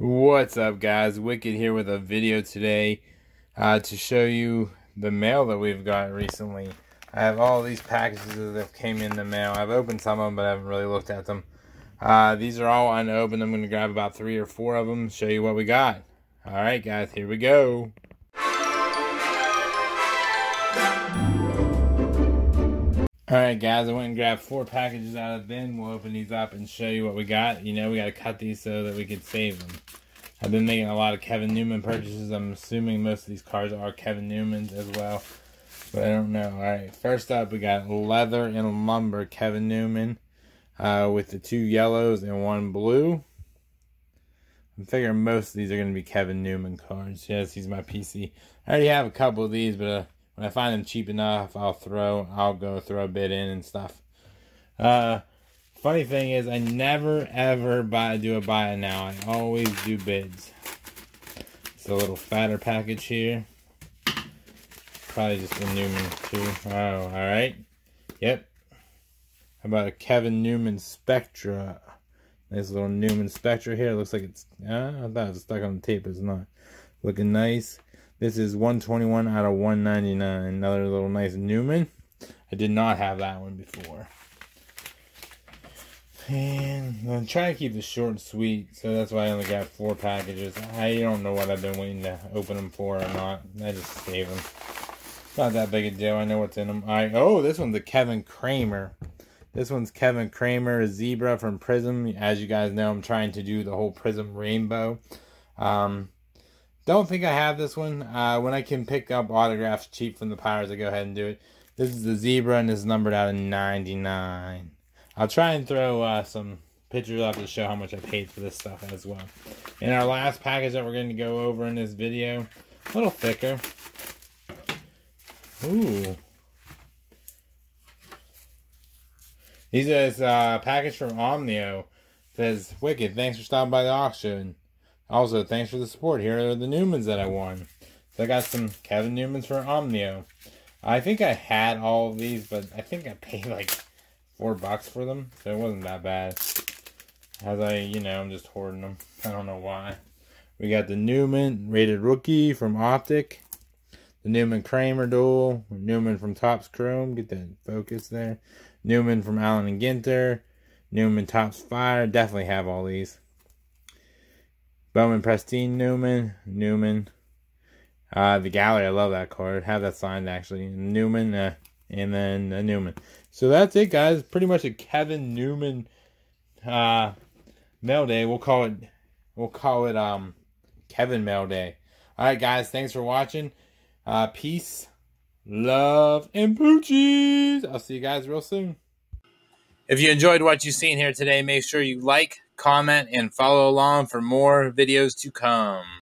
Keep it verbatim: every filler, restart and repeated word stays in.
What's up, guys? Wicked here with a video today uh, to show you the mail that we've got recently. I have all these packages that came in the mail. I've opened some of them, but I haven't really looked at them. Uh, these are all unopened. I'm going to grab about three or four of them and show you what we got. All right, guys, here we go. All right, guys, I went and grabbed four packages out of them. We'll open these up and show you what we got. You know, we got to cut these so that we can save them. I've been making a lot of Kevin Newman purchases. I'm assuming most of these cards are Kevin Newman's as well, but I don't know. All right, first up, we got Leather and Lumber Kevin Newman uh, with the two yellows and one blue. I'm figuring most of these are going to be Kevin Newman cards. Yes, he's my P C. I already have a couple of these, but... Uh, When I find them cheap enough, I'll throw, I'll go throw a bid in and stuff. Uh, funny thing is, I never ever buy do a buy it now. I always do bids. It's a little fatter package here. Probably just a Newman too. Oh, all right. Yep. How about a Kevin Newman Spectra? Nice little Newman Spectra here. It looks like it's. Uh, I thought it was stuck on the tape, but it's not. Looking nice. This is one twenty-one out of one ninety-nine. Another little nice Newman. I did not have that one before. And I'm trying to keep this short and sweet, so that's why I only got four packages. I don't know what I've been waiting to open them for or not. I just save them. It's not that big a deal. I know what's in them. I, oh, this one's a Kevin Kramer. This one's Kevin Kramer, a zebra from Prism. As you guys know, I'm trying to do the whole Prism rainbow. Um... Don't think I have this one. Uh, when I can pick up autographs cheap from the Pirates, I go ahead and do it. This is the zebra, and this is numbered out of ninety-nine. I'll try and throw uh, some pictures up to show how much I paid for this stuff as well. And our last package that we're going to go over in this video, a little thicker. Ooh. These are this uh, package from Omnio. It says, "Wicked, thanks for stopping by the auction. Also, thanks for the support. Here are the Newmans that I won." So I got some Kevin Newmans for Omnio. I think I had all of these, but I think I paid like four bucks for them. So it wasn't that bad. As I, you know, I'm just hoarding them. I don't know why. We got the Newman Rated Rookie from Optic. The Newman Kramer Duel. Newman from Topps Chrome. Get that focus there. Newman from Allen and Ginter. Newman Topps Fire. Definitely have all these. Bowman Prestige Newman, Newman, uh, the Gallery, I love that card, have that signed actually, Newman, uh, and then uh, Newman. So that's it, guys, pretty much a Kevin Newman uh, mail day. We'll call it, we'll call it um, Kevin mail day. Alright, guys, thanks for watching, uh, peace, love, and poochies. I'll see you guys real soon. If you enjoyed what you've seen here today, make sure you like, comment, and follow along for more videos to come.